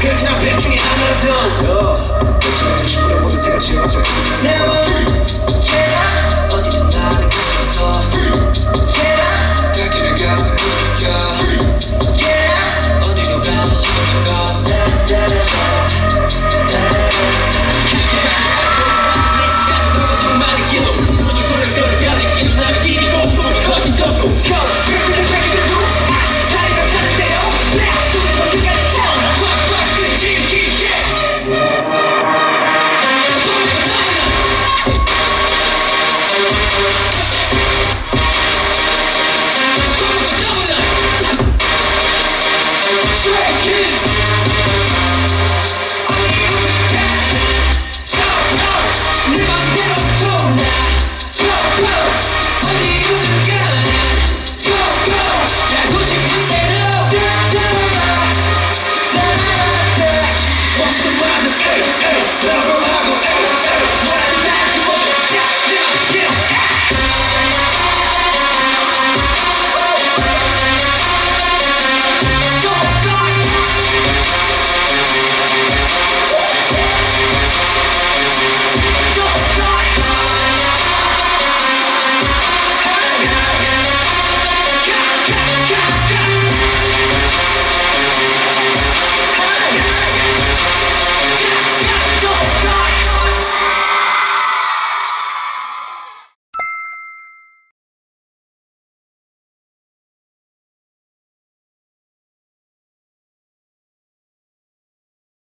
There's no bitching.